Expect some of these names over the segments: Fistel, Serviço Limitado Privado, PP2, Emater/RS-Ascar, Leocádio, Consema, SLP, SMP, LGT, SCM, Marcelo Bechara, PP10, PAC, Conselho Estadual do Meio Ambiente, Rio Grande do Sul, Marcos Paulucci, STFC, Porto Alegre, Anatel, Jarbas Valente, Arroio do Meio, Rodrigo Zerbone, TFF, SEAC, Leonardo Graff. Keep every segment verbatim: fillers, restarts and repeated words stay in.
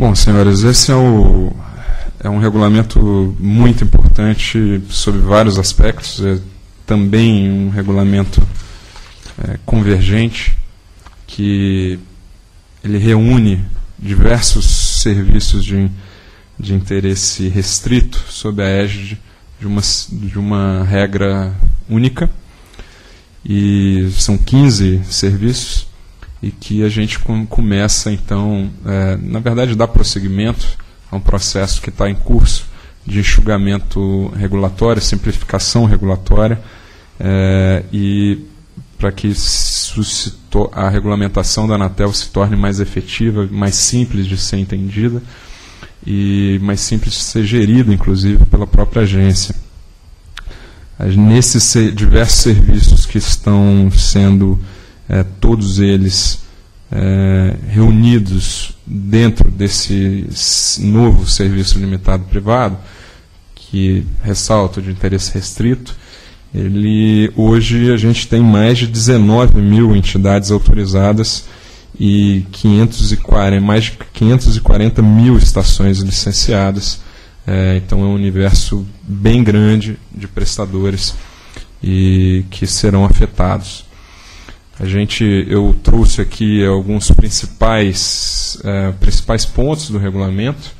Bom, senhores, esse é, o, é um regulamento muito importante sobre vários aspectos, é também um regulamento é, convergente, que ele reúne diversos serviços de, de interesse restrito sob a égide de uma, de uma regra única, e são quinze serviços, e que a gente começa, então, é, na verdade, dá prosseguimento a um processo que está em curso de enxugamento regulatório, simplificação regulatória, é, e para que a regulamentação da Anatel se torne mais efetiva, mais simples de ser entendida e mais simples de ser gerida, inclusive, pela própria agência. Nesses diversos serviços que estão sendo É, todos eles é, reunidos dentro desse novo serviço limitado privado, que ressalto de interesse restrito, ele, hoje a gente tem mais de dezenove mil entidades autorizadas e quinhentos e quarenta, mais de quinhentas e quarenta mil estações licenciadas, é, então é um universo bem grande de prestadores e que serão afetados. A gente, eu trouxe aqui alguns principais, eh, principais pontos do regulamento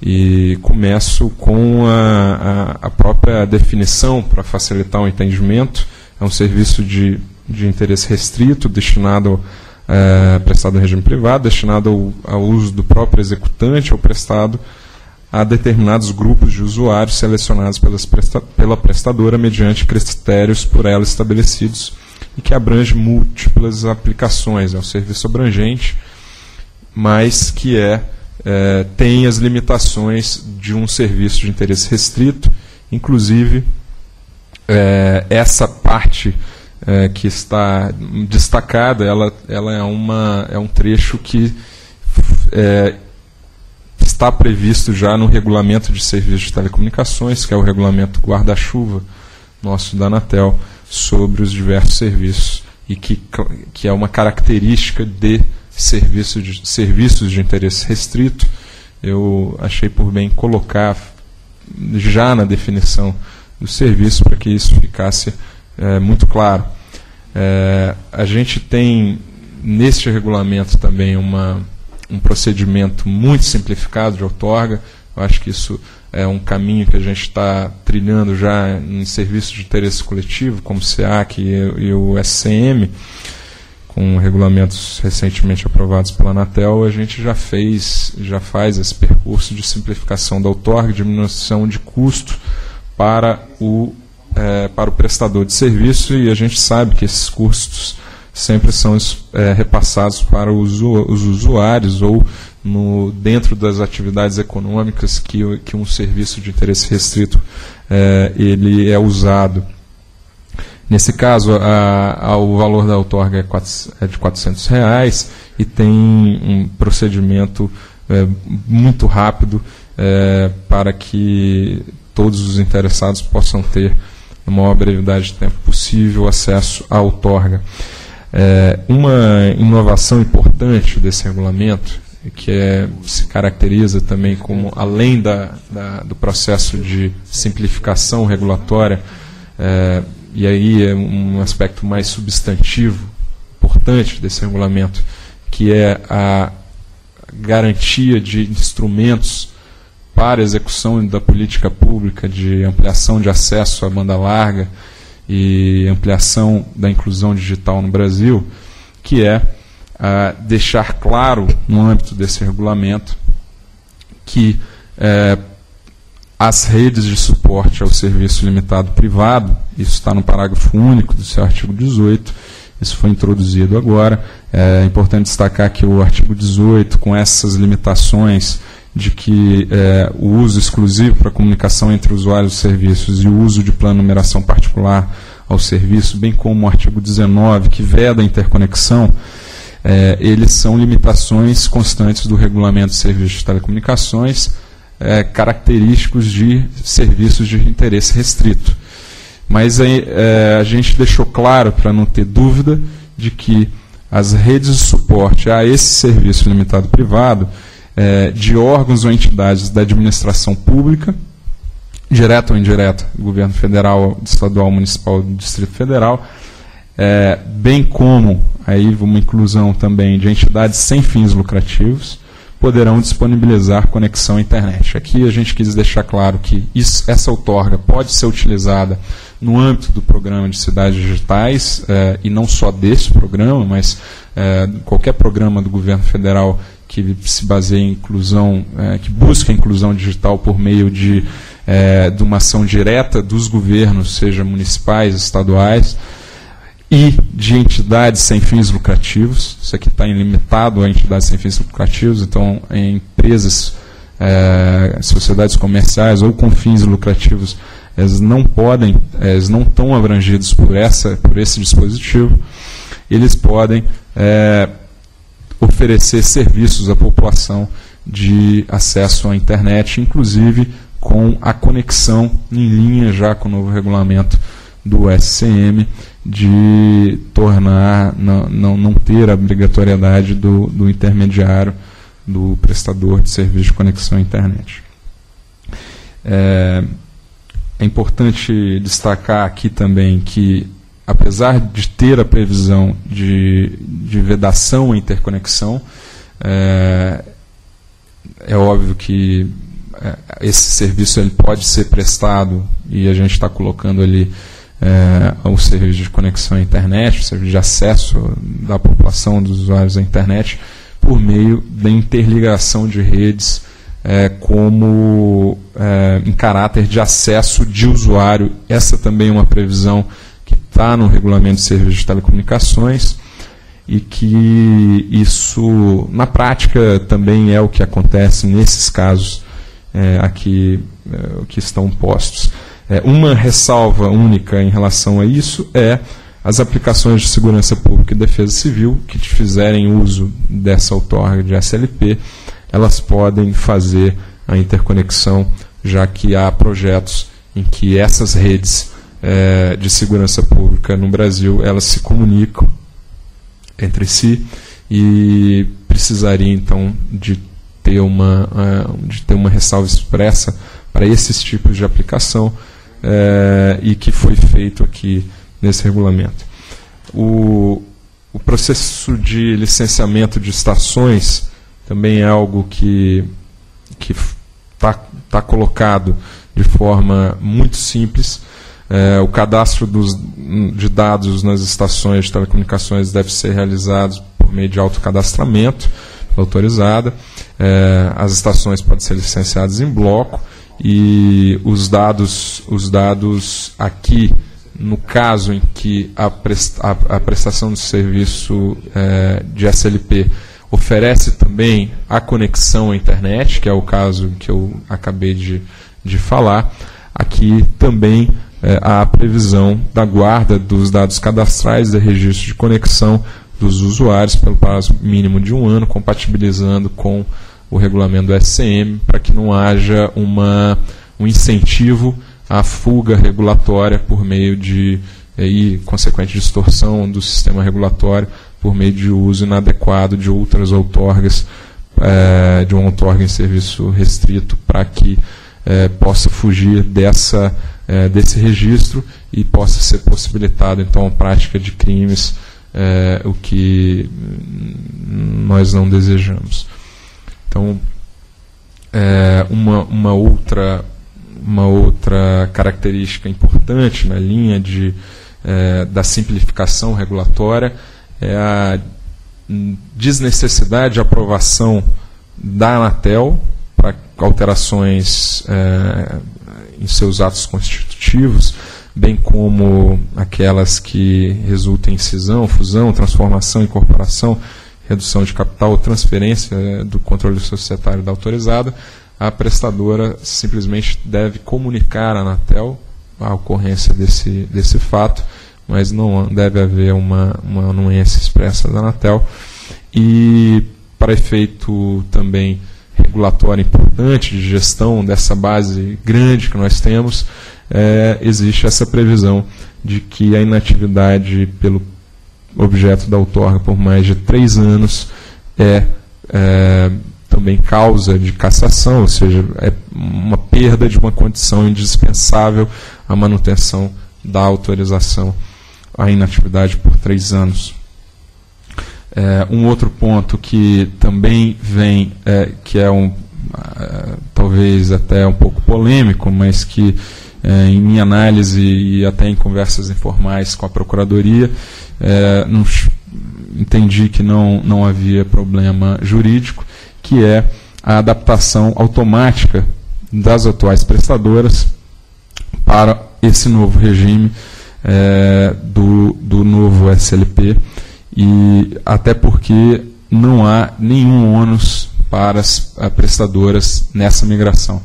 e começo com a, a, a própria definição para facilitar o entendimento. É um serviço de, de interesse restrito, destinado, eh, prestado em regime privado, destinado ao, ao uso do próprio executante ou prestado a determinados grupos de usuários selecionados pelas presta, pela prestadora mediante critérios por ela estabelecidos, e que abrange múltiplas aplicações. É um serviço abrangente, mas que é, é, tem as limitações de um serviço de interesse restrito, inclusive é, essa parte é, que está destacada, ela, ela é, uma, é um trecho que é, está previsto já no regulamento de serviços de telecomunicações, que é o regulamento guarda-chuva nosso da Anatel, sobre os diversos serviços, e que, que é uma característica de, serviço de serviços de interesse restrito. Eu achei por bem colocar já na definição do serviço para que isso ficasse é, muito claro. É, a gente tem neste regulamento também uma, um procedimento muito simplificado de outorga. Eu acho que isso é um caminho que a gente está trilhando já em serviços de interesse coletivo, como o SEAC e o S C M, com regulamentos recentemente aprovados pela Anatel. A gente já fez, já faz esse percurso de simplificação da outorga, diminuição de custo para o, é, para o prestador de serviço, e a gente sabe que esses custos sempre são é, repassados para os, os usuários ou No, dentro das atividades econômicas que, que um serviço de interesse restrito é, ele é usado. Nesse caso, a, a, o valor da outorga é, quatro, é de quatrocentos reais, e tem um procedimento é, muito rápido é, para que todos os interessados possam ter, na maior brevidade de tempo possível, acesso à outorga. É, uma inovação importante desse regulamento, que é, se caracteriza também como, além da, da, do processo de simplificação regulatória, é, e aí é um aspecto mais substantivo, importante desse regulamento, que é a garantia de instrumentos para execução da política pública de ampliação de acesso à banda larga e ampliação da inclusão digital no Brasil, que é Uh, deixar claro, no âmbito desse regulamento, que eh, as redes de suporte ao serviço limitado privado, isso está no parágrafo único do seu artigo dezoito, isso foi introduzido agora. É importante destacar que o artigo dezoito, com essas limitações de que eh, o uso exclusivo para comunicação entre usuários dos serviços e o uso de plano de numeração particular ao serviço, bem como o artigo dezenove, que veda a interconexão, É, eles são limitações constantes do regulamento de serviços de telecomunicações, é, característicos de serviços de interesse restrito. Mas aí, é, a gente deixou claro, para não ter dúvida, de que as redes de suporte a esse serviço limitado privado, é, de órgãos ou entidades da administração pública, direta ou indireta, do governo federal, estadual, municipal, do Distrito Federal, é, bem como aí uma inclusão também de entidades sem fins lucrativos, poderão disponibilizar conexão à internet. Aqui a gente quis deixar claro que isso, essa outorga pode ser utilizada no âmbito do programa de cidades digitais, eh, e não só desse programa, mas eh, qualquer programa do governo federal que se baseie em inclusão, eh, que busque a inclusão digital por meio de, eh, de uma ação direta dos governos, seja municipais, estaduais, e de entidades sem fins lucrativos. Isso aqui está limitado a entidades sem fins lucrativos, então em empresas, eh, sociedades comerciais ou com fins lucrativos, elas não podem, elas não estão abrangidas por, essa, por esse dispositivo. Eles podem eh, oferecer serviços à população de acesso à internet, inclusive com a conexão em linha já com o novo regulamento do S C M, de tornar, não, não, não ter a obrigatoriedade do, do intermediário, do prestador de serviço de conexão à internet. É, é importante destacar aqui também que, apesar de ter a previsão de, de vedação à interconexão, é, é óbvio que esse serviço ele pode ser prestado, e a gente está colocando ali É, o serviço de conexão à internet, o serviço de acesso da população, dos usuários à internet, por meio da interligação de redes é, como é, em caráter de acesso de usuário. Essa também é uma previsão que está no regulamento de serviço de telecomunicações e que isso, na prática, também é o que acontece nesses casos é, aqui é, que estão postos. Uma ressalva única em relação a isso é as aplicações de segurança pública e defesa civil que fizerem uso dessa outorga de S L P, elas podem fazer a interconexão, já que há projetos em que essas redes eh, de segurança pública no Brasil, elas se comunicam entre si e precisaria então de ter uma, de ter uma ressalva expressa para esses tipos de aplicação, É, e que foi feito aqui nesse regulamento. O, o processo de licenciamento de estações também é algo que está tá colocado de forma muito simples. É, o cadastro dos, de dados nas estações de telecomunicações deve ser realizado por meio de autocadastramento, autorizada. É, as estações podem ser licenciadas em bloco, e os dados, os dados aqui, no caso em que a, presta, a, a prestação do serviço eh, de S L P oferece também a conexão à internet, que é o caso que eu acabei de, de falar, aqui também eh, há a previsão da guarda dos dados cadastrais e registro de conexão dos usuários pelo prazo mínimo de um ano, compatibilizando com o regulamento do S C M, para que não haja uma, um incentivo à fuga regulatória por meio de, e consequente distorção do sistema regulatório por meio de uso inadequado de outras outorgas, é, de uma outorga em serviço restrito, para que é, possa fugir dessa, é, desse registro e possa ser possibilitado então a prática de crimes, é, o que nós não desejamos. Então, é, uma, uma, outra, uma outra característica importante na linha de, é, da simplificação regulatória é a desnecessidade de aprovação da Anatel para alterações é, em seus atos constitutivos, bem como aquelas que resultem em cisão, fusão, transformação, incorporação, redução de capital ou transferência do controle societário da autorizada. A prestadora simplesmente deve comunicar à Anatel a ocorrência desse, desse fato, mas não deve haver uma, uma anuência expressa da Anatel. E para efeito também regulatório importante de gestão dessa base grande que nós temos, é, existe essa previsão de que a inatividade pelo objeto da outorga por mais de três anos é, é também causa de cassação, ou seja, é uma perda de uma condição indispensável à manutenção da autorização à inatividade por três anos. É, um outro ponto que também vem, é, que é um, é, talvez até um pouco polêmico, mas que é, em minha análise e até em conversas informais com a Procuradoria, é, não, entendi que não, não havia problema jurídico, que é a adaptação automática das atuais prestadoras para esse novo regime é, do, do novo S L P, e até porque não há nenhum ônus para as prestadoras nessa migração.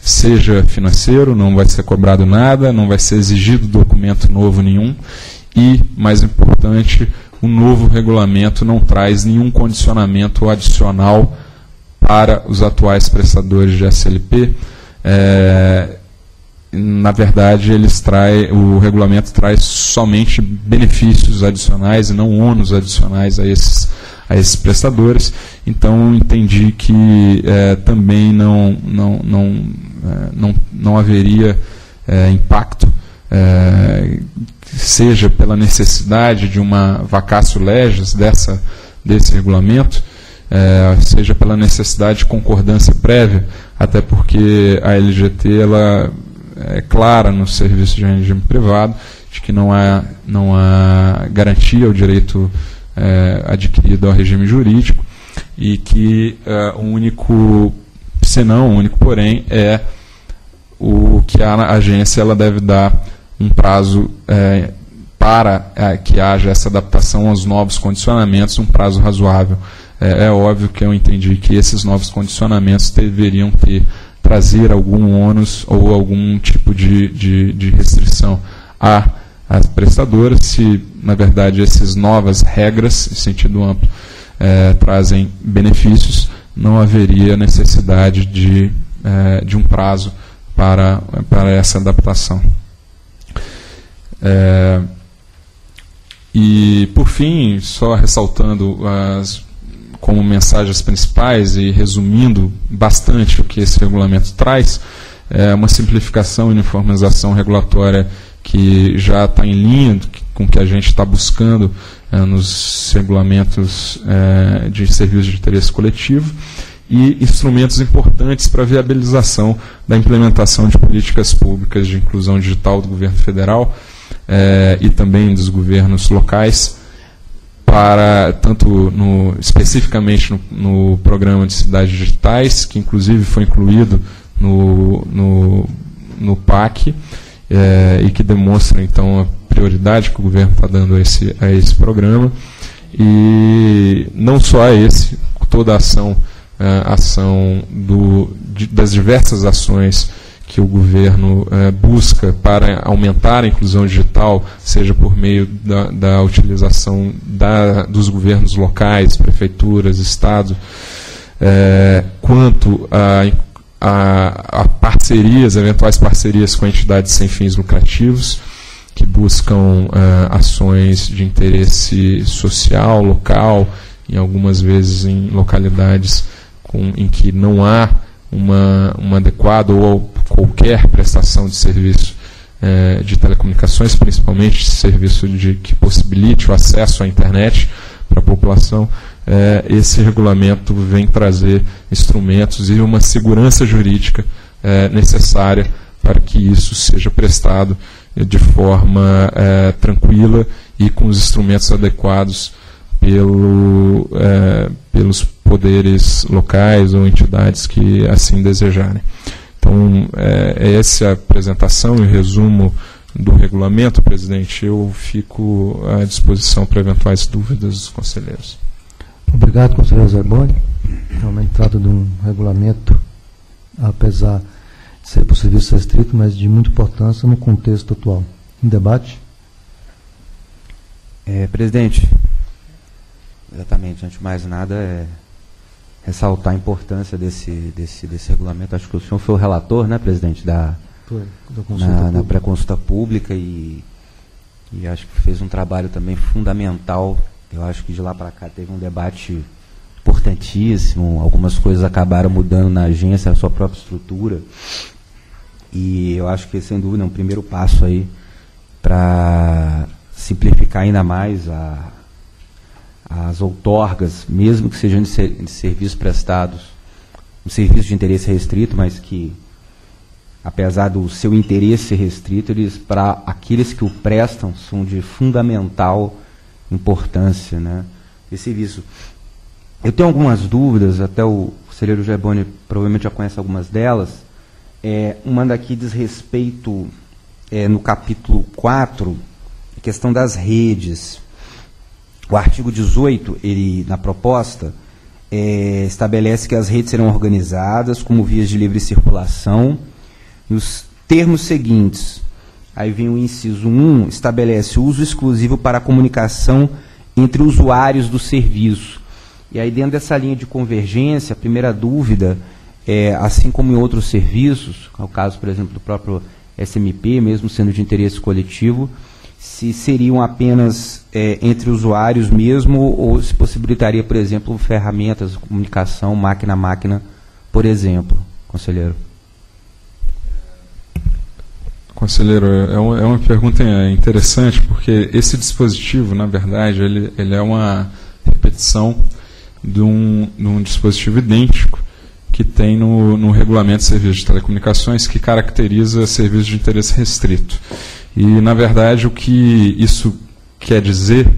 Seja financeiro, não vai ser cobrado nada, não vai ser exigido documento novo nenhum e, mais importante, o novo regulamento não traz nenhum condicionamento adicional para os atuais prestadores de S L P. É, na verdade, eles trai, o regulamento traz somente benefícios adicionais e não ônus adicionais a esses, a esses prestadores. Então, entendi que é, também não, não, não, é, não, não haveria é, impacto, é, seja pela necessidade de uma vacatio legis dessa, desse regulamento, É, seja pela necessidade de concordância prévia, até porque a L G T ela é clara no serviço de regime privado de que não há, não há garantia ao direito é, adquirido ao regime jurídico, e que é, o único, se não o único porém, é o que a agência ela deve dar um prazo é, para é, que haja essa adaptação aos novos condicionamentos, um prazo razoável. É óbvio que eu entendi que esses novos condicionamentos deveriam ter, trazer algum ônus ou algum tipo de, de, de restrição à, às prestadoras, se, na verdade, essas novas regras, em sentido amplo, é, trazem benefícios, não haveria necessidade de, é, de um prazo para, para essa adaptação. É, e, por fim, só ressaltando as... como mensagens principais e resumindo bastante o que esse regulamento traz, é uma simplificação e uniformização regulatória que já está em linha com o que a gente está buscando é, nos regulamentos é, de serviços de interesse coletivo, e instrumentos importantes para a viabilização da implementação de políticas públicas de inclusão digital do governo federal é, e também dos governos locais, para, tanto no, especificamente no, no programa de cidades digitais, que inclusive foi incluído no, no, no P A C, é, e que demonstra então a prioridade que o governo está dando a esse, a esse programa, e não só a esse, toda a ação, a ação do, de, das diversas ações que o governo eh, busca para aumentar a inclusão digital, seja por meio da, da utilização da, dos governos locais, prefeituras, Estado, eh, quanto a, a, a parcerias, eventuais parcerias com entidades sem fins lucrativos, que buscam eh, ações de interesse social, local, e algumas vezes em localidades com, em que não há uma, uma adequada ou qualquer prestação de serviço eh, de telecomunicações, principalmente serviço de, que possibilite o acesso à internet para a população. Eh, esse regulamento vem trazer instrumentos e uma segurança jurídica eh, necessária para que isso seja prestado eh, de forma eh, tranquila e com os instrumentos adequados pelo, eh, pelos poderes locais ou entidades que assim desejarem. Então, é, essa é a apresentação e resumo do regulamento, presidente. Eu fico à disposição para eventuais dúvidas dos conselheiros. Obrigado, conselheiro Zerbone. Realmente trata de um regulamento, apesar de ser por serviço restrito, mas de muita importância no contexto atual. Um debate? É, presidente, exatamente, antes de mais nada, é ressaltar a importância desse, desse, desse regulamento. Acho que o senhor foi o relator, né, presidente, da, foi, da na, na pré-consulta pública, e, e acho que fez um trabalho também fundamental. Eu acho que de lá para cá teve um debate importantíssimo, algumas coisas acabaram mudando na agência, a sua própria estrutura, e eu acho que, sem dúvida, é um primeiro passo aí para simplificar ainda mais a, as outorgas, mesmo que sejam de, ser, de serviços prestados, um serviço de interesse restrito, mas que, apesar do seu interesse ser restrito, eles, para aqueles que o prestam, são de fundamental importância, né, esse serviço. Eu tenho algumas dúvidas, até o conselheiro Zerbone provavelmente já conhece algumas delas. É, uma daqui diz respeito, é, no capítulo quatro, a questão das redes. O artigo dezoito, ele, na proposta, é, estabelece que as redes serão organizadas como vias de livre circulação nos termos seguintes. Aí vem o inciso um, estabelece o uso exclusivo para a comunicação entre usuários do serviço. E aí, dentro dessa linha de convergência, a primeira dúvida é, assim como em outros serviços, é o caso, por exemplo, do próprio S M P, mesmo sendo de interesse coletivo, se seriam apenas é, entre usuários mesmo, ou se possibilitaria, por exemplo, ferramentas, comunicação, máquina a máquina, por exemplo, conselheiro. Conselheiro, é uma, é uma pergunta interessante, porque esse dispositivo, na verdade, ele, ele é uma repetição de um, de um dispositivo idêntico que tem no, no regulamento de serviços de telecomunicações, que caracteriza serviços de interesse restrito. E, na verdade, o que isso quer dizer,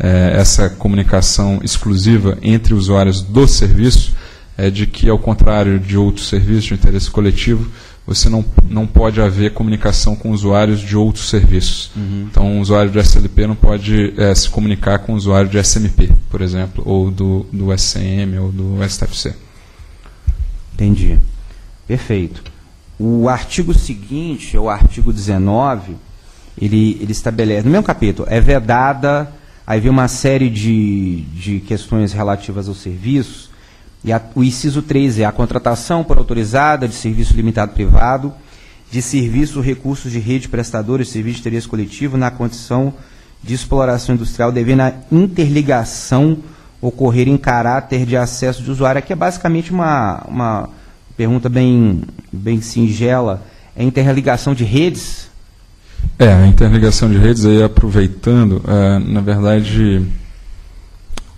é, essa comunicação exclusiva entre usuários do serviço, é de que, ao contrário de outros serviços de interesse coletivo, você não, não pode haver comunicação com usuários de outros serviços. Uhum. Então, o usuário de S L P não pode é, se comunicar com o usuário de S M P, por exemplo, ou do, do S C M, ou do S T F C. Entendi. Perfeito. O artigo seguinte, é o artigo dezenove, ele, ele estabelece, no mesmo capítulo, é vedada, aí vem uma série de, de questões relativas ao serviço. E a, o inciso três é a contratação por autorizada de serviço limitado privado, de serviço, recursos de rede, prestadores, serviço de interesse coletivo, na condição de exploração industrial, devendo a interligação ocorrer em caráter de acesso de usuário. Aqui é basicamente uma, uma pergunta bem, bem singela. É interligação de redes? É, a interligação de redes, aí aproveitando, é, na verdade,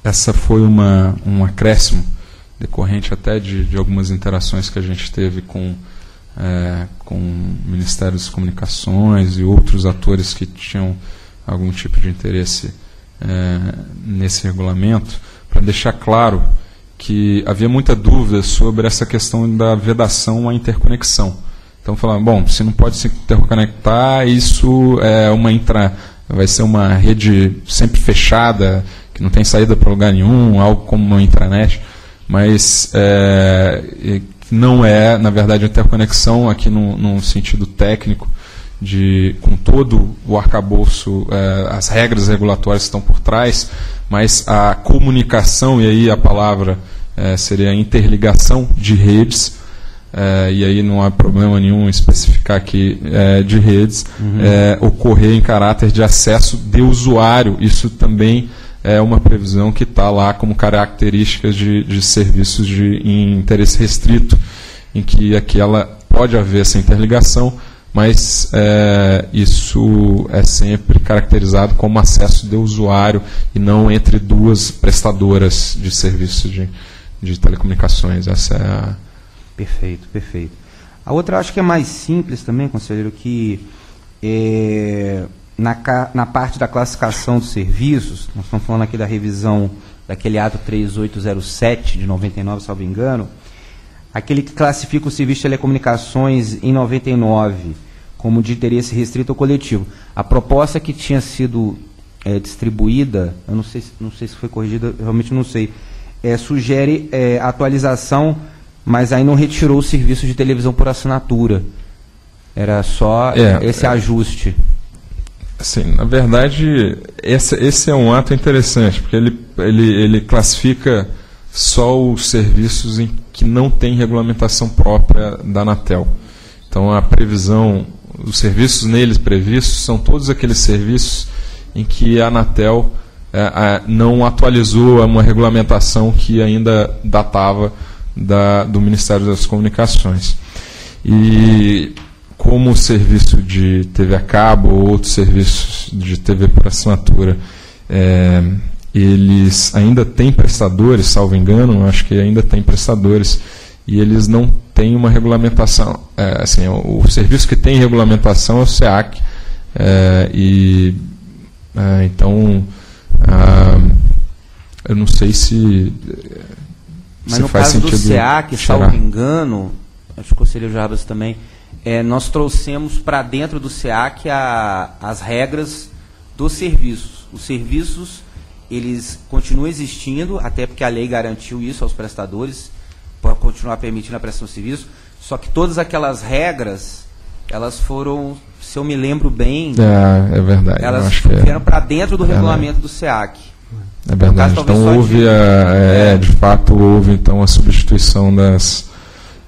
essa foi uma, um acréscimo decorrente até de, de algumas interações que a gente teve com, é, com o Ministério das Comunicações e outros atores que tinham algum tipo de interesse é, nesse regulamento, para deixar claro que havia muita dúvida sobre essa questão da vedação à interconexão. Então, falaram, bom, se não pode se interconectar, isso é uma intra, vai ser uma rede sempre fechada, que não tem saída para lugar nenhum, algo como uma intranet. Mas é, não é, na verdade, interconexão aqui no, no sentido técnico, de, com todo o arcabouço, é, as regras regulatórias estão por trás, mas a comunicação, e aí a palavra é, seria a interligação de redes, é, e aí não há problema nenhum especificar aqui é, de redes, uhum. é, ocorrer em caráter de acesso de usuário, isso também é uma previsão que está lá como características de, de serviços de em interesse restrito, em que aqui ela pode haver essa interligação, mas é, isso é sempre caracterizado como acesso de usuário e não entre duas prestadoras de serviços de, de telecomunicações. Essa é a... Perfeito, perfeito. A outra acho que é mais simples também, conselheiro, que... É... Na, na parte da classificação dos serviços, nós estamos falando aqui da revisão daquele ato três mil oitocentos e sete, de noventa e nove, salvo engano, aquele que classifica o serviço de telecomunicações em noventa e nove como de interesse restrito ou coletivo. A proposta que tinha sido é, distribuída, eu não sei, não sei se foi corrigida, realmente não sei, é, sugere é, atualização, mas aí não retirou o serviço de televisão por assinatura. Era só é, esse é... ajuste. Sim, na verdade, esse, esse é um ato interessante, porque ele, ele, ele classifica só os serviços em que não tem regulamentação própria da Anatel. Então, a previsão, os serviços neles previstos, são todos aqueles serviços em que a Anatel é, não atualizou uma regulamentação que ainda datava da, do Ministério das Comunicações. E como o serviço de T V a cabo ou outros serviços de T V por assinatura, é, eles ainda têm prestadores, salvo engano, acho que ainda tem prestadores, e eles não têm uma regulamentação. É, assim, o, o serviço que tem regulamentação é o SEAC, é, e é, então a, eu não sei se, mas se no faz caso sentido do SEAC, salvo engano, acho que o conselheiro Jarbas também, é, nós trouxemos para dentro do SEAC a, as regras dos serviços. Os serviços, eles continuam existindo, até porque a lei garantiu isso aos prestadores, para continuar permitindo a prestação de serviço, só que todas aquelas regras, elas foram, se eu me lembro bem, é, é verdade, elas vieram é, para dentro do é, regulamento é, do SEAC. É verdade, caso, então houve, a, é, é, de fato, houve então a substituição das...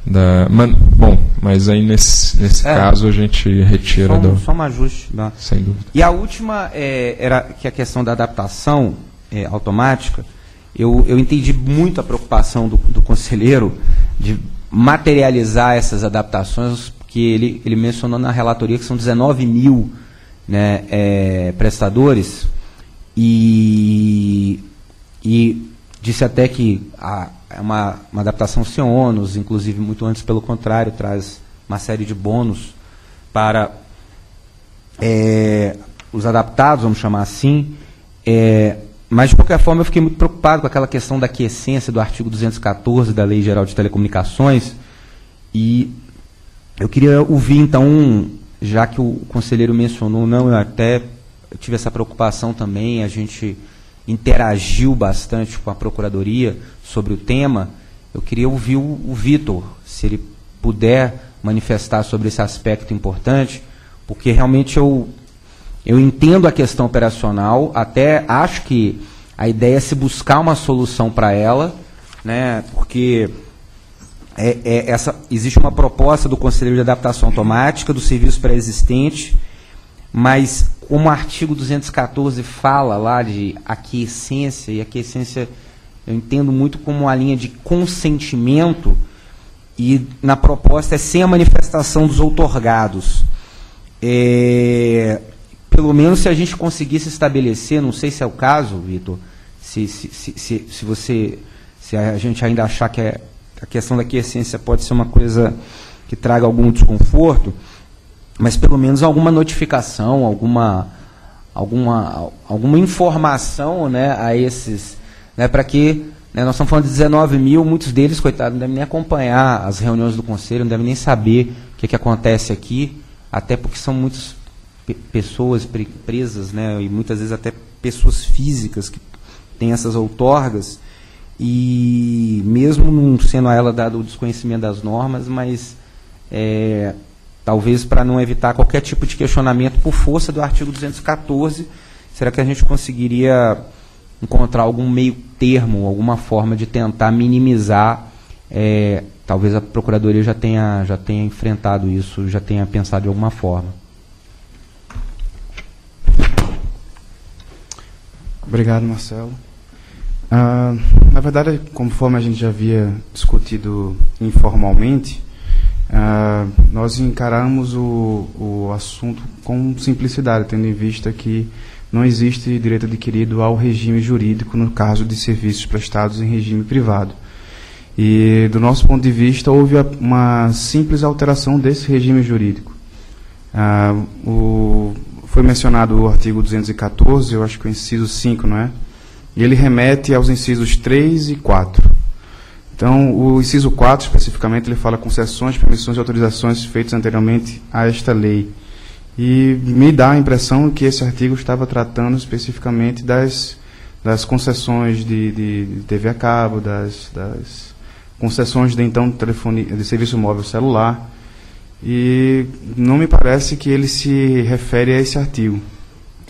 Da, mas, bom, mas aí nesse, nesse é, caso a gente retira só um, do, só um ajuste, não. Sem dúvida. E a última é, era que a questão da adaptação é, automática. Eu, eu entendi muito a preocupação do, do conselheiro de materializar essas adaptações, que ele, ele mencionou na relatoria que são dezenove mil, né, é, prestadores, e, e disse até que a É uma, uma adaptação sem ônus, inclusive muito antes, pelo contrário, traz uma série de bônus para é, os adaptados, vamos chamar assim. É, mas, de qualquer forma, eu fiquei muito preocupado com aquela questão da aquiescência do artigo duzentos e catorze da Lei Geral de Telecomunicações. E eu queria ouvir, então, um, já que o conselheiro mencionou, não, eu até eu tive essa preocupação também, a gente interagiu bastante com a Procuradoria sobre o tema. Eu queria ouvir o, o Vitor, se ele puder manifestar sobre esse aspecto importante, porque realmente eu, eu entendo a questão operacional, até acho que a ideia é se buscar uma solução para ela, né, porque é, é essa, existe uma proposta do Conselheiro de Adaptação Automática do serviço pré-existente, mas como o artigo duzentos e catorze fala lá de aquiescência, e aquiescência eu entendo muito como a linha de consentimento, e na proposta é sem a manifestação dos outorgados. É, pelo menos se a gente conseguisse estabelecer, não sei se é o caso, Vitor, se, se, se, se, se, você, se a gente ainda achar que é, a questão da aquiescência pode ser uma coisa que traga algum desconforto, mas pelo menos alguma notificação, alguma, alguma, alguma informação, né, a esses, né, para que, né, nós estamos falando de dezenove mil, muitos deles, coitados, não devem nem acompanhar as reuniões do Conselho, não devem nem saber o que, que acontece aqui, até porque são muitas pessoas, empresas, né, e muitas vezes até pessoas físicas que têm essas outorgas, e mesmo não sendo a ela dado o desconhecimento das normas, mas... É, talvez para não evitar qualquer tipo de questionamento por força do artigo duzentos e catorze, será que a gente conseguiria encontrar algum meio termo, alguma forma de tentar minimizar? É, talvez a Procuradoria já tenha, já tenha enfrentado isso, já tenha pensado de alguma forma. Obrigado, Marcelo. Ah, na verdade, conforme a gente já havia discutido informalmente, Uh, nós encaramos o, o assunto com simplicidade, tendo em vista que não existe direito adquirido ao regime jurídico no caso de serviços prestados em regime privado. E, do nosso ponto de vista, houve uma simples alteração desse regime jurídico. Uh, o, foi mencionado o artigo duzentos e catorze, eu acho que o inciso cinco, não é? E ele remete aos incisos três e quatro. Então, o inciso quatro, especificamente, ele fala concessões, permissões e autorizações feitas anteriormente a esta lei. E me dá a impressão que esse artigo estava tratando especificamente das, das concessões de, de, de T V a cabo, das, das concessões de, então, telefone, de serviço móvel celular. E não me parece que ele se refere a esse artigo,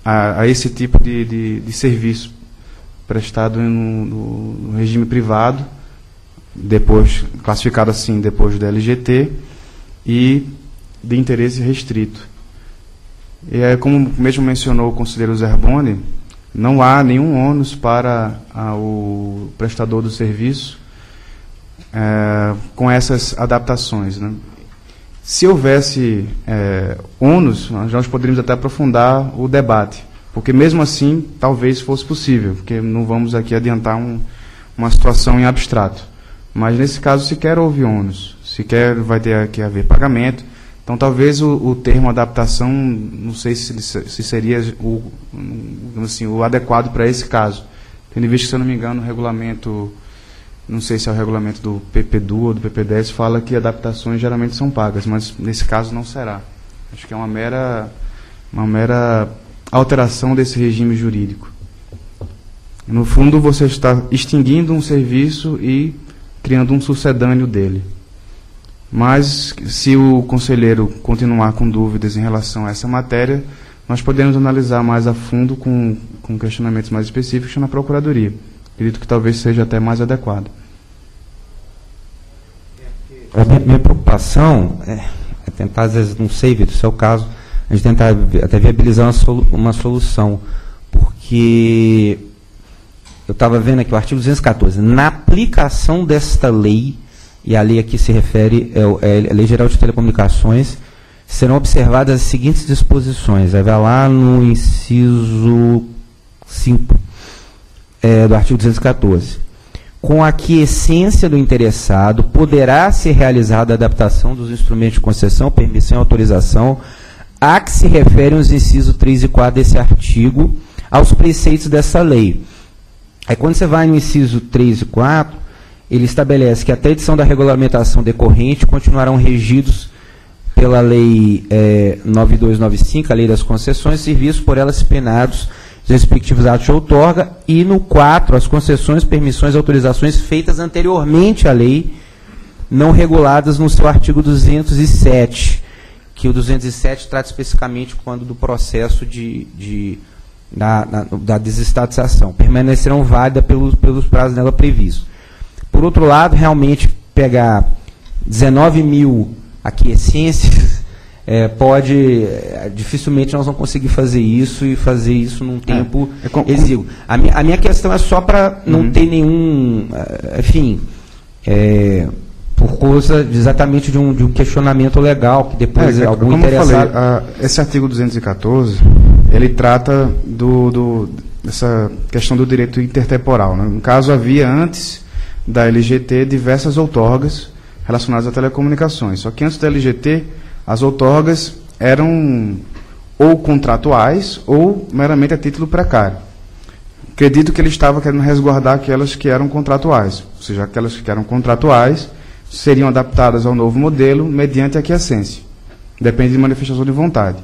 a, a esse tipo de, de, de serviço prestado no, no regime privado, depois classificado assim depois do L G T, e de interesse restrito. E é como mesmo mencionou o conselheiro Zerbone, Não há nenhum ônus para a, o prestador do serviço é, com essas adaptações, né? Se houvesse é, ônus, nós poderíamos até aprofundar o debate, porque mesmo assim talvez fosse possível, porque não vamos aqui adiantar um, uma situação em abstrato. Mas nesse caso sequer houve ônus, sequer vai ter que haver pagamento. Então talvez o, o termo adaptação, não sei se, se seria o, assim, o adequado para esse caso. Tendo visto que, se eu não me engano, o regulamento, não sei se é o regulamento do P P dois ou do P P dez, fala que adaptações geralmente são pagas, mas nesse caso não será. Acho que é uma mera, uma mera alteração desse regime jurídico. No fundo, você está extinguindo um serviço e criando um sucedâneo dele. Mas, se o conselheiro continuar com dúvidas em relação a essa matéria, nós podemos analisar mais a fundo com, com questionamentos mais específicos na Procuradoria. Acredito que talvez seja até mais adequado. A minha, minha preocupação é, é tentar, às vezes, não sei, Vitor, se é o caso, a gente tentar até viabilizar uma, solu, uma solução, porque eu estava vendo aqui o artigo duzentos e catorze, na aplicação desta lei, e a lei aqui se refere, é, é a Lei Geral de Telecomunicações, serão observadas as seguintes disposições. Aí vai lá no inciso cinco é, do artigo duzentos e catorze. Com a aquiescência do interessado, poderá ser realizada a adaptação dos instrumentos de concessão, permissão e autorização, a que se referem os incisos três e quatro desse artigo, aos preceitos dessa lei. Aí quando você vai no inciso três e quatro, ele estabelece que até a edição da regulamentação decorrente continuarão regidos pela Lei é, nove mil duzentos e noventa e cinco, a Lei das Concessões, serviços por elas penados, os respectivos atos de outorga, e no quatro, as concessões, permissões e autorizações feitas anteriormente à lei, não reguladas no seu artigo duzentos e sete, que o duzentos e sete trata especificamente quando do processo de... de da, da, da desestatização, permanecerão válidas pelos, pelos prazos nela previstos. Por outro lado, realmente, pegar dezenove mil aquiescências, é, pode, dificilmente nós vamos conseguir fazer isso e fazer isso num tempo é, é exíguo. A minha, a minha questão é só para não uhum. ter nenhum, enfim, é, por causa de, exatamente de um, de um questionamento legal, que depois é, é, algum como interessado... Eu falei, a, esse artigo duzentos e catorze, ele trata do, do, dessa questão do direito intertemporal, né? No caso, havia antes da L G T diversas outorgas relacionadas a telecomunicações. Só que antes da L G T, as outorgas eram ou contratuais ou meramente a título precário. Acredito que ele estava querendo resguardar aquelas que eram contratuais, ou seja, aquelas que eram contratuais seriam adaptadas ao novo modelo mediante aquiescência. Depende de manifestação de vontade.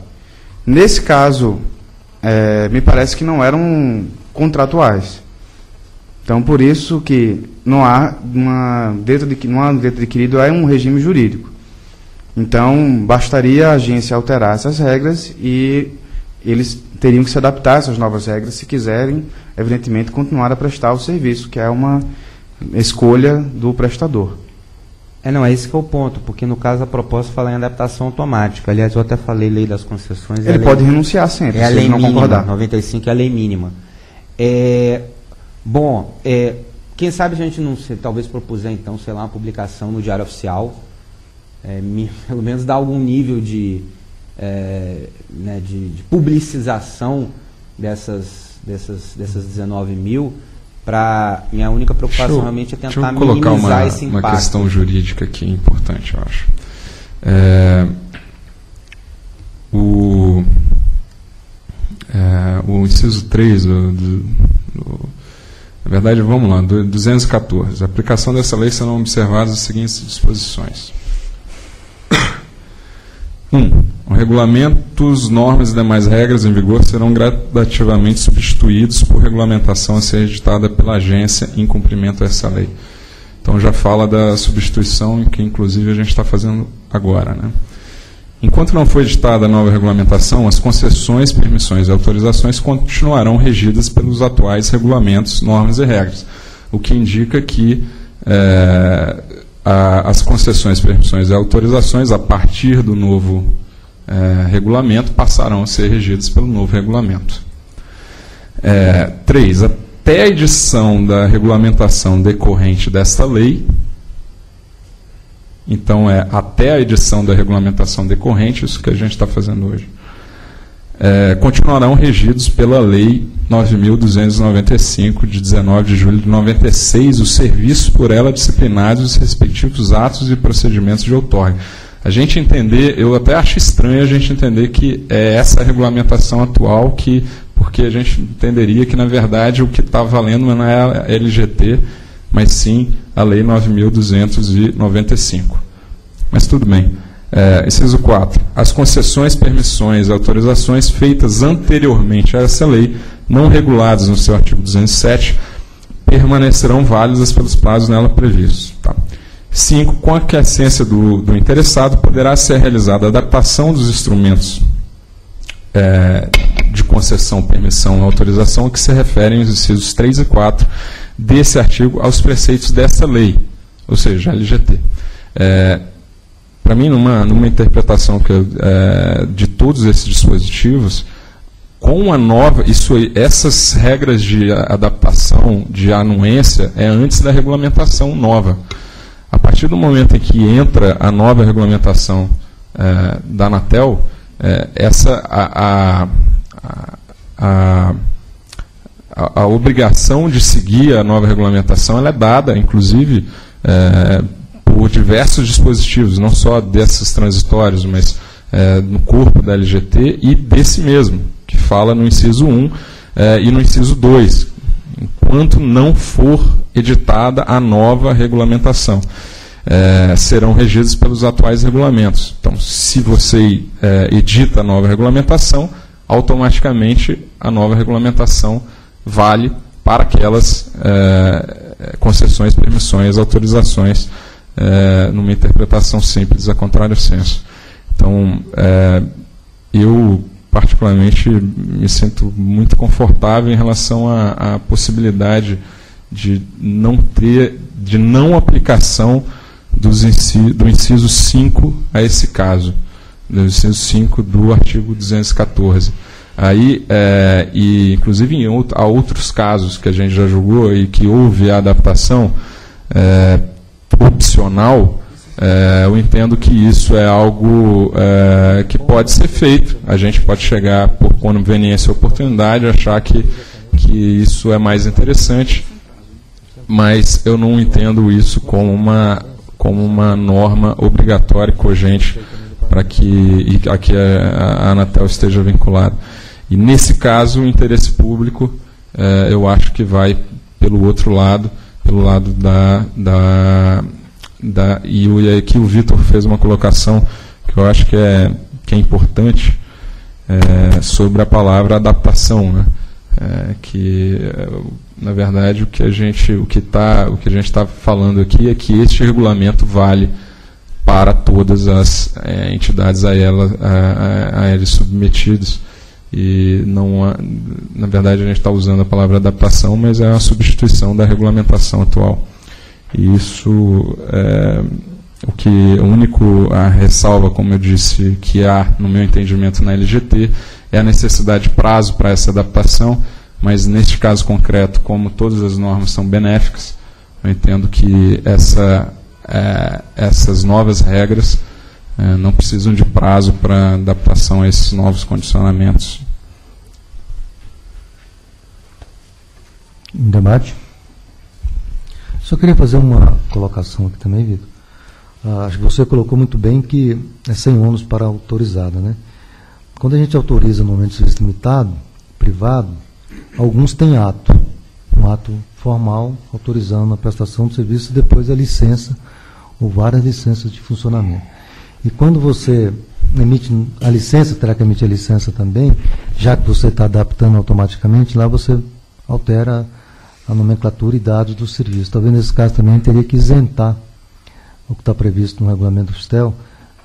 Nesse caso, é, me parece que não eram contratuais. Então, por isso que não há uma dentro de que não há dentro adquirido é um regime jurídico. Então, bastaria a agência alterar essas regras e eles teriam que se adaptar a essas novas regras se quiserem, evidentemente, continuar a prestar o serviço, que é uma escolha do prestador. É, não, é esse que é o ponto, porque no caso a proposta fala em adaptação automática. Aliás, eu até falei lei das concessões. Ele é pode lei, renunciar sempre, é se ele não mínima, concordar. noventa e cinco é a lei mínima. É, bom, é, quem sabe a gente não, se, talvez propuser então, sei lá, uma publicação no Diário Oficial, é, me, pelo menos dar algum nível de, é, né, de, de publicização dessas, dessas, dessas dezenove mil. Pra, minha única preocupação eu, realmente é tentar minimizar uma, esse impacto. Uma questão jurídica aqui importante, eu acho. É, o, é, o inciso três, do, do, do, na verdade, vamos lá, do, duzentos e catorze. A aplicação dessa lei serão observadas as seguintes disposições. um. Um regulamentos, normas e demais regras em vigor serão gradativamente substituídos por regulamentação a ser editada pela agência em cumprimento dessa lei. Então já fala da substituição, que inclusive a gente está fazendo agora, né? Enquanto não for editada a nova regulamentação, as concessões, permissões e autorizações continuarão regidas pelos atuais regulamentos, normas e regras, o que indica que é, a, as concessões, permissões e autorizações, a partir do novo É, regulamento, passarão a ser regidos pelo novo regulamento. É, três, até a edição da regulamentação decorrente desta lei. Então, é até a edição da regulamentação decorrente, isso que a gente está fazendo hoje, é, continuarão regidos pela Lei nove mil duzentos e noventa e cinco, de dezenove de julho de noventa e seis, os serviços por ela disciplinados e os respectivos atos e procedimentos de outorga. A gente entender, eu até acho estranho a gente entender que é essa regulamentação atual, que, porque a gente entenderia que, na verdade, o que está valendo não é a L G T, mas sim a Lei nove mil duzentos e noventa e cinco. Mas tudo bem. É, inciso quatro. As concessões, permissões e autorizações feitas anteriormente a essa lei, não reguladas no seu artigo duzentos e sete, permanecerão válidas pelos prazos nela previstos. Tá. cinco. Com a quiescência do, do interessado, poderá ser realizada a adaptação dos instrumentos é, de concessão, permissão e autorização que se referem aos incisos três e quatro desse artigo aos preceitos dessa lei, ou seja, a L G T. É, Para mim, numa, numa interpretação que eu, é, de todos esses dispositivos, com a nova, isso, essas regras de adaptação, de anuência, é antes da regulamentação nova. A partir do momento em que entra a nova regulamentação é, da Anatel, é, essa, a, a, a, a, a obrigação de seguir a nova regulamentação, ela é dada, inclusive, é, por diversos dispositivos, não só desses transitórios, mas é, no corpo da L G T e desse mesmo, que fala no inciso um é, e no inciso dois, enquanto não for editada a nova regulamentação. É, serão regidos pelos atuais regulamentos. Então, se você é, edita a nova regulamentação, automaticamente a nova regulamentação vale para aquelas é, concessões, permissões, autorizações, É, numa interpretação simples, a contrário senso. Então, é, eu particularmente me sinto muito confortável em relação à, à possibilidade de não ter, de não aplicação dos inciso, do inciso cinco a esse caso, do inciso cinco do artigo duzentos e catorze. Aí, é, e, inclusive, em outro, há outros casos que a gente já julgou e que houve a adaptação, é, opcional, é, eu entendo que isso é algo é, que pode ser feito. A gente pode chegar, por conveniência e oportunidade, achar que, que isso é mais interessante, mas eu não entendo isso como uma, como uma norma obrigatória e cogente para que, a que a Anatel esteja vinculada. E, nesse caso, o interesse público, é, eu acho que vai pelo outro lado, pelo lado da, da, da e, o, e aqui o Vitor fez uma colocação que eu acho que é, que é importante, é, sobre a palavra adaptação, né? É, que na verdade o que a gente o que tá, o que a gente está falando aqui é que este regulamento vale para todas as é, entidades a, ela, a, a, a eles submetidas. E não há, na verdade a gente está usando a palavra adaptação, mas é a substituição da regulamentação atual. E isso é o que o único a ressalva, como eu disse, que há no meu entendimento na L G T é a necessidade de prazo para essa adaptação, mas neste caso concreto, como todas as normas são benéficas, eu entendo que essa, é, essas novas regras É, não precisam de prazo para adaptação a esses novos condicionamentos. Um debate? Só queria fazer uma colocação aqui também, Vitor. Ah, acho que você colocou muito bem que é sem ônus para autorizada, né? Quando a gente autoriza no momento de serviço limitado, privado, alguns têm ato, um ato formal autorizando a prestação do serviço e depois a licença ou várias licenças de funcionamento. E quando você emite a licença, terá que emitir a licença também, já que você está adaptando automaticamente, lá você altera a nomenclatura e dados do serviço. Talvez nesse caso também teria que isentar o que está previsto no regulamento do Fistel,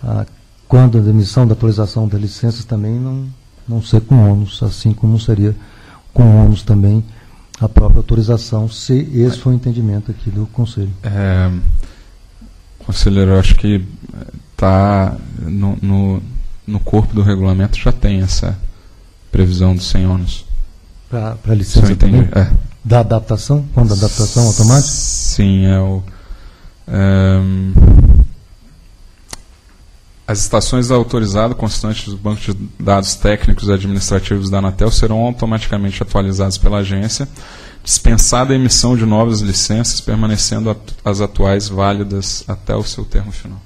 ah, quando a emissão da atualização das licenças também não, não ser com ônus, assim como seria com ônus também a própria autorização, se esse for o entendimento aqui do Conselho. É, conselheiro, eu acho que... Tá no, no, no corpo do regulamento já tem essa previsão do sem ônus. para a licença também? É. Da adaptação? Quando a adaptação automática? Sim, é o... Um, as estações autorizadas constantes do banco de dados técnicos e administrativos da Anatel serão automaticamente atualizadas pela agência, dispensada a emissão de novas licenças, permanecendo as atuais válidas até o seu termo final.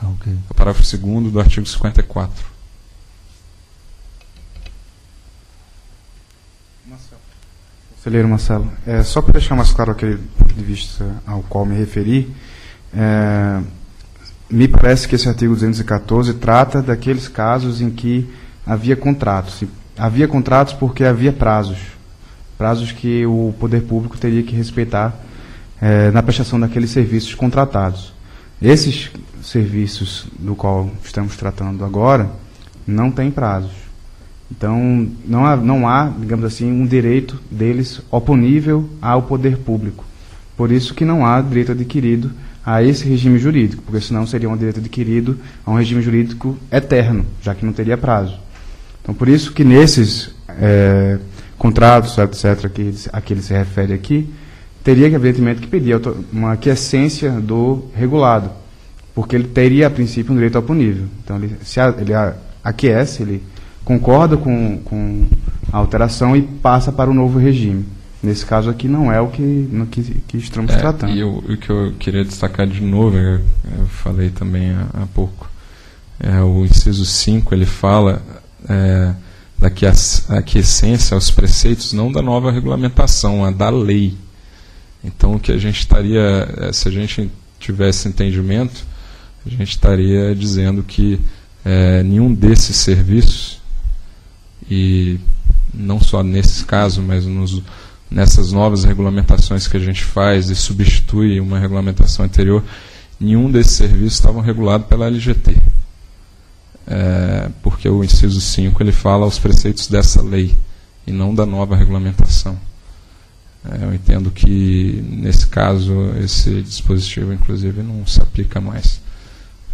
Tá, okay. O parágrafo segundo do artigo cinquenta e quatro. Conselheiro Marcelo, é, só para deixar mais claro aquele ponto de vista ao qual me referi, é, me parece que esse artigo duzentos e catorze trata daqueles casos em que havia contratos. Havia contratos porque havia prazos, prazos que o poder público teria que respeitar é, na prestação daqueles serviços contratados. Esses serviços do qual estamos tratando agora não têm prazos. Então, não há, não há, digamos assim, um direito deles oponível ao poder público. Por isso que não há direito adquirido a esse regime jurídico, porque senão seria um direito adquirido a um regime jurídico eterno, já que não teria prazo. Então, por isso que nesses é, contratos, etcétera, que, a que ele se refere aqui, teria, evidentemente, que pedir uma aquiescência do regulado, porque ele teria, a princípio, um direito oponível. Então, ele, se a, ele a, aquiesce, ele... concorda com, com a alteração e passa para o novo regime. Nesse caso aqui não é o que, no que, que estamos é, tratando. E eu, o que eu queria destacar de novo, eu, eu falei também há, há pouco, é, o inciso cinco, ele fala é, da que a, a aquiescência aos preceitos, não da nova regulamentação, a da lei. Então o que a gente estaria, se a gente tivesse entendimento, a gente estaria dizendo que é, nenhum desses serviços, e não só nesse caso, mas nos, nessas novas regulamentações que a gente faz e substitui uma regulamentação anterior, nenhum desses serviços estavam regulados pela L G T. É, porque o inciso cinco ele fala aos preceitos dessa lei e não da nova regulamentação. É, eu entendo que, nesse caso, esse dispositivo, inclusive, não se aplica mais.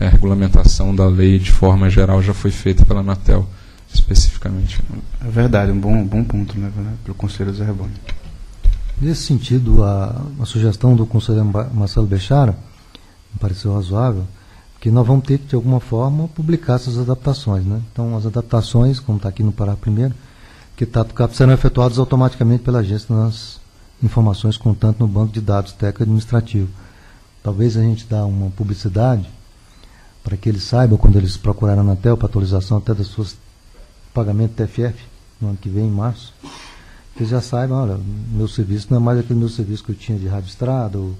A regulamentação da lei, de forma geral, já foi feita pela Anatel. Especificamente. É verdade, um bom, bom ponto, né, para o conselheiro Zerbone. Nesse sentido, a, a sugestão do conselheiro Marcelo Bechara me pareceu razoável, que nós vamos ter que, de alguma forma, publicar essas adaptações, né? Então, as adaptações, como está aqui no parágrafo primeiro, que tá, serão efetuadas automaticamente pela agência nas informações contantes no banco de dados técnico administrativo. Talvez a gente dá uma publicidade para que eles saibam, quando eles procurarem a Anatel, para atualização até das suas pagamento T F F, no ano que vem, em março, que já saibam, olha, meu serviço não é mais aquele meu serviço que eu tinha de rádio estrada ou,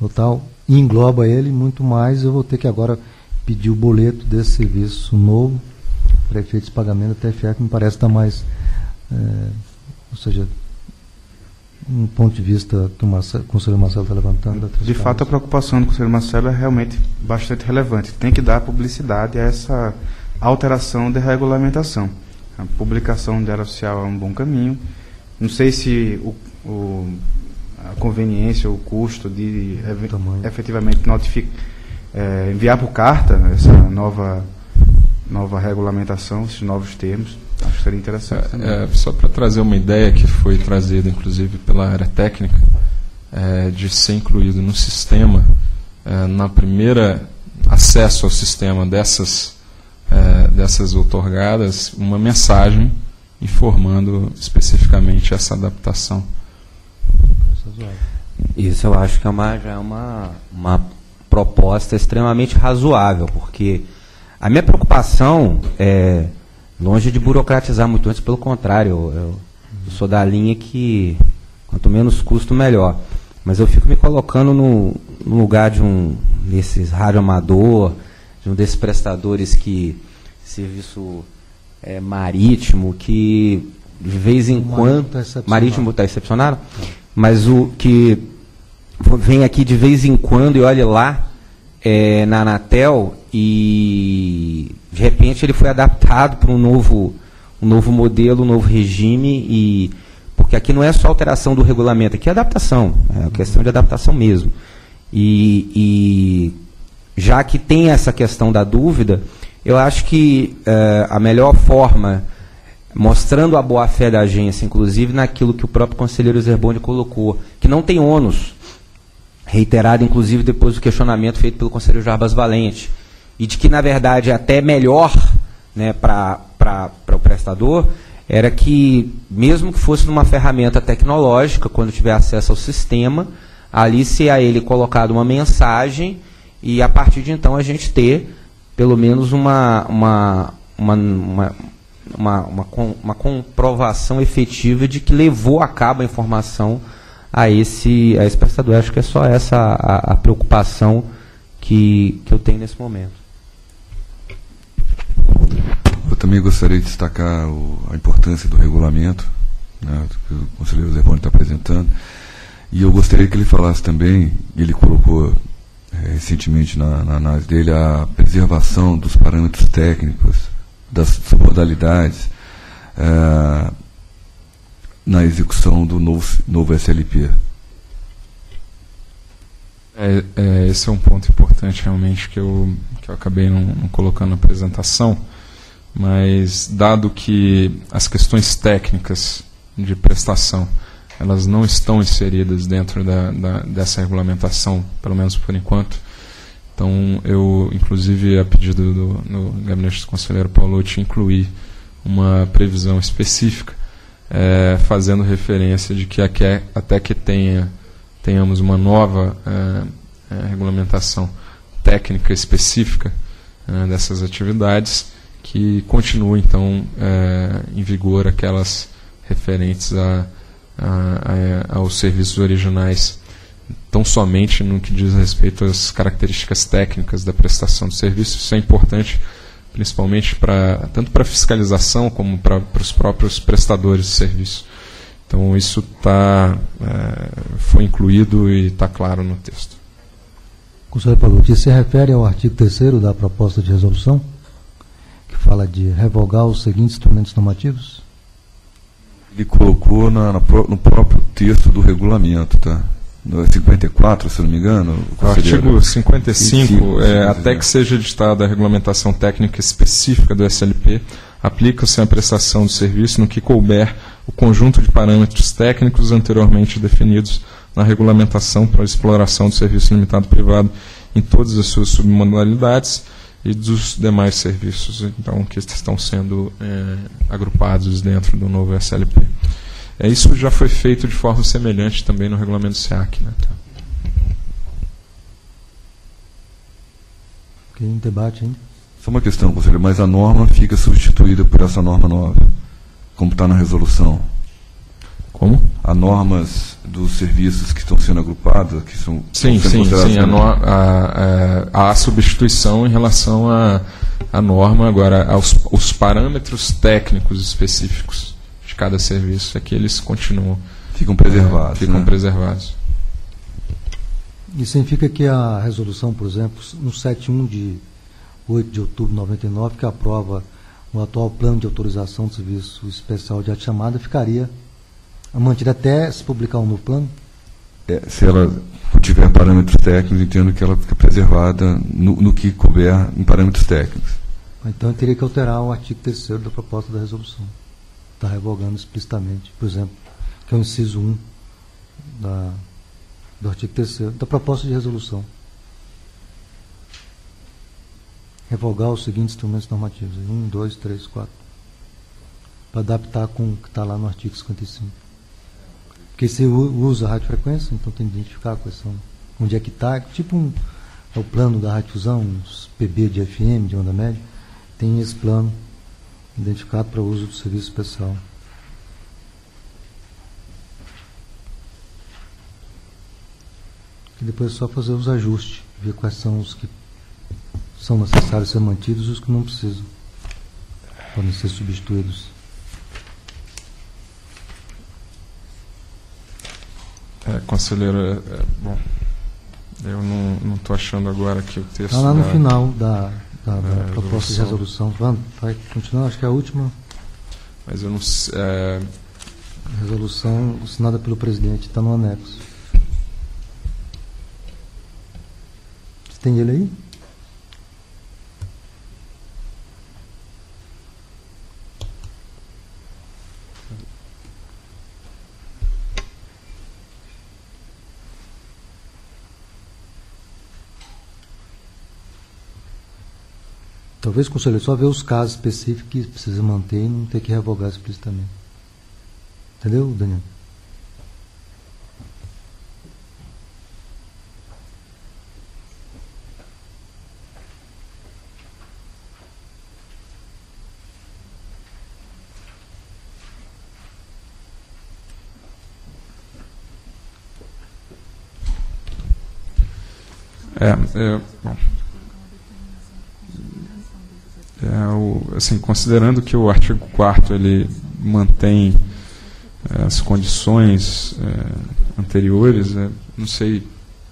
ou tal, e engloba ele muito mais, eu vou ter que agora pedir o boleto desse serviço novo, para efeito de pagamento da T F F, me parece estar mais, é, ou seja, um ponto de vista que o, Marcelo, o conselheiro Marcelo está levantando. De fato, a preocupação do conselheiro Marcelo é realmente bastante relevante, tem que dar publicidade a essa alteração da regulamentação. A publicação dela oficial é um bom caminho. Não sei se o, o, a conveniência ou o custo de ev, efetivamente notificar, é, enviar por carta essa nova, nova regulamentação, esses novos termos. Acho que seria interessante. É, é, só para trazer uma ideia que foi trazida, inclusive, pela área técnica, é, de ser incluído no sistema, é, na primeira acesso ao sistema dessas É, dessas outorgadas, uma mensagem informando especificamente essa adaptação. Isso eu acho que é uma, já é uma, uma proposta extremamente razoável, porque a minha preocupação é longe de burocratizar muito antes, pelo contrário, eu, eu, eu sou da linha que quanto menos custo, melhor. Mas eu fico me colocando no, no lugar de um desses radioamador, de um desses prestadores que serviço é, marítimo, que de vez em quando marítimo está excepcionado, mas o que vem aqui de vez em quando e olha lá é, na Anatel e de repente ele foi adaptado para um novo, um novo modelo, um novo regime, e porque aqui não é só alteração do regulamento, aqui é adaptação, é uma questão de adaptação mesmo. E, e já que tem essa questão da dúvida, eu acho que eh, a melhor forma mostrando a boa-fé da agência, inclusive naquilo que o próprio conselheiro Zerbone colocou, que não tem ônus, reiterado inclusive depois do questionamento feito pelo conselheiro Jarbas Valente, e de que, na verdade, até melhor, né, para o prestador, era que, mesmo que fosse numa ferramenta tecnológica, quando tiver acesso ao sistema, ali se a ele colocado uma mensagem e, a partir de então, a gente ter, pelo menos, uma... uma, uma, uma Uma, uma, uma comprovação efetiva de que levou a cabo a informação a esse, a esse prestador. Acho que é só essa a, a preocupação que, que eu tenho nesse momento. Eu também gostaria de destacar o, a importância do regulamento, né, que o conselheiro Zerbone está apresentando, e eu gostaria que ele falasse também, ele colocou é, recentemente na, na análise dele, a preservação dos parâmetros técnicos, das modalidades é, na execução do novo, novo S L P. É, é, esse é um ponto importante realmente que eu, que eu acabei não, não colocando na apresentação, mas dado que as questões técnicas de prestação elas não estão inseridas dentro da, da, dessa regulamentação, pelo menos por enquanto. Então, eu, inclusive, a pedido do, do gabinete do conselheiro Paulo, te incluí uma previsão específica, é, fazendo referência de que até que tenha, tenhamos uma nova é, é, regulamentação técnica específica é, dessas atividades, que continue, então, é, em vigor aquelas referentes a, a, a, aos serviços originais, tão somente no que diz respeito às características técnicas da prestação do serviço. Isso é importante principalmente para tanto para a fiscalização como para, para os próprios prestadores de serviço. Então isso tá, é, foi incluído e está claro no texto. Conselheiro Paulo, isso se refere ao artigo terceiro da proposta de resolução, que fala de revogar os seguintes instrumentos normativos? Ele colocou na, na, no próprio texto do regulamento, tá? cinquenta e quatro, se não me engano. O artigo cinquenta e cinco, é, até que seja editada a regulamentação técnica específica do S L P, aplica-se à prestação do serviço no que couber o conjunto de parâmetros técnicos anteriormente definidos na regulamentação para a exploração do serviço limitado privado em todas as suas submodalidades e dos demais serviços, então, que estão sendo é, agrupados dentro do novo S L P. É, isso já foi feito de forma semelhante também no regulamento SEAC. Né? Ok, um debate ainda. Só uma questão, conselheiro, mas a norma fica substituída por essa norma nova, como está na resolução. Como? As normas dos serviços que estão sendo agrupadas, que são... Sim, sim, sim, a, no, a, a, a substituição em relação à a, a norma, agora, aos os parâmetros técnicos específicos de cada serviço, é que eles continuam. Ficam preservados. É, ficam né? preservados. Isso significa que a resolução, por exemplo, no setenta e um de oito de outubro de noventa e nove, que aprova o atual plano de autorização do serviço especial de chamada, ficaria mantida até se publicar um novo plano? É, se ela tiver parâmetros técnicos, entendo que ela fica preservada no, no que couber em parâmetros técnicos. Então, eu teria que alterar o artigo terceiro da proposta da resolução. Está revogando explicitamente, por exemplo, que é o inciso um da, do artigo terceiro da proposta de resolução. Revogar os seguintes instrumentos normativos, um, dois, três, quatro, para adaptar com o que está lá no artigo cinquenta e cinco. Porque se usa a radiofrequência, então tem que identificar a questão, onde é que está, tipo um, é o plano da radiodifusão, uns P B de F M, de onda média, tem esse plano identificado para uso do serviço especial. E depois é só fazer os ajustes, ver quais são os que são necessários ser mantidos e os que não precisam, podem ser substituídos. É, conselheiro, é, bom, eu não estou achando agora que o texto... Está lá no da... final da... Da, da é, proposta de resolução. Vai continuar, acho que é a última. Mas eu não sei. É... Resolução assinada pelo presidente, está no anexo. Você tem ele aí? Talvez o conselho só ver os casos específicos que precisa manter e não ter que revogar explicitamente. Entendeu, Daniel? É, é, bom. É, o, assim, considerando que o artigo quarto ele mantém é, as condições é, anteriores, é, não sei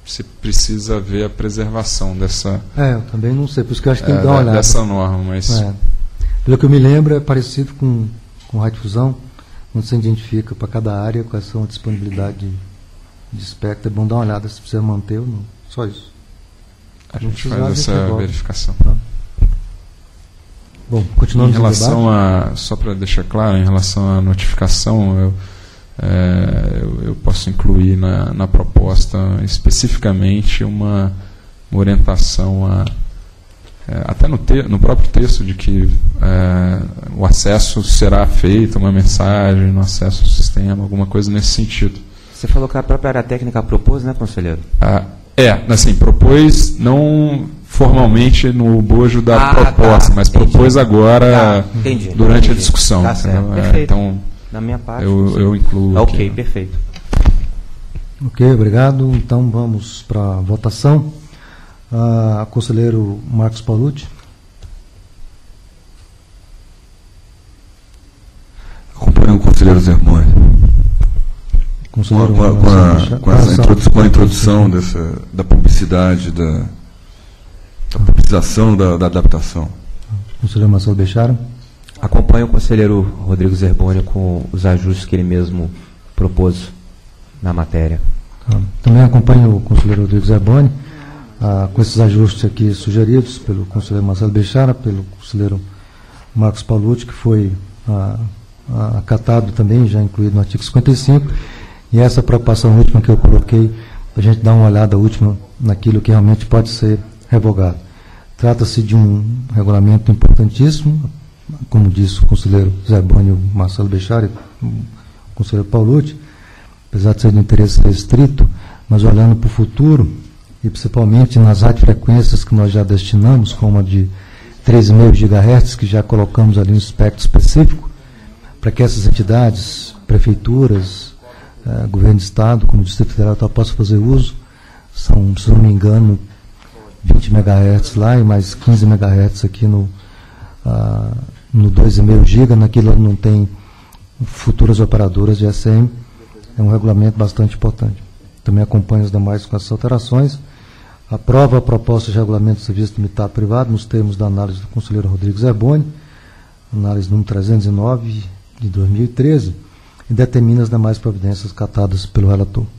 se precisa haver a preservação dessa. É, eu também não sei, por isso que eu acho que tem que dar uma olhada. Dessa norma, mas. É. Pelo que eu me lembro, é parecido com, com radiodifusão, onde se identifica para cada área quais são a disponibilidade de, de espectro. É bom dar uma olhada se precisa manter ou não. Só isso. A gente faz essa verificação. Tá. Bom, continuando em relação a, só para deixar claro, em relação à notificação, eu, é, eu, eu posso incluir na, na proposta especificamente uma, uma orientação a, é, até no, te, no próprio texto de que é, o acesso será feito, uma mensagem no acesso ao sistema, alguma coisa nesse sentido. Você falou que a própria área técnica propôs, né, conselheiro? Ah, é, assim, propôs não formalmente no bojo da ah, proposta, tá, mas entendi. Propôs agora tá, entendi, durante entendi. a discussão. Tá certo, é, então, na minha parte, eu, eu incluo. Ah, ok, aqui, perfeito. Ok, obrigado. Então vamos para a votação. Ah, conselheiro Marcos Paulucci. Acompanho o conselheiro Zerbone. Com a, com a, com a, com essa introdução, com a introdução dessa, da publicidade, da, da publicização da, da adaptação. Conselheiro Marcelo Bechara. Acompanho o conselheiro Rodrigo Zerbone com os ajustes que ele mesmo propôs na matéria. Também acompanho o conselheiro Rodrigo Zerbone ah, com esses ajustes aqui sugeridos pelo conselheiro Marcelo Bechara, pelo conselheiro Marcos Paulucci, que foi ah, ah, acatado também, já incluído no artigo cinquenta e cinco. E essa preocupação última que eu coloquei, a gente dá uma olhada última naquilo que realmente pode ser revogado. Trata-se de um regulamento importantíssimo, como disse o conselheiro Zerbone e o Marcelo Bechara, o conselheiro Paulucci, apesar de ser de interesse restrito, mas olhando para o futuro, e principalmente nas radiofrequências que nós já destinamos, como a de treze vírgula cinco gigahertz, que já colocamos ali um espectro específico, para que essas entidades, prefeituras, Uh, governo de Estado, como o Distrito Federal, tá, posso fazer uso, são, se não me engano, vinte megahertz lá e mais quinze megahertz aqui no, uh, no dois vírgula cinco giga, naquilo não tem futuras operadoras de S C M, é um regulamento bastante importante. Também acompanho os demais com essas alterações, aprova a proposta de regulamento do serviço limitado privado, nos termos da análise do conselheiro Rodrigo Zerbone, análise número trezentos e nove de dois mil e treze, e determina as demais providências catadas pelo relator.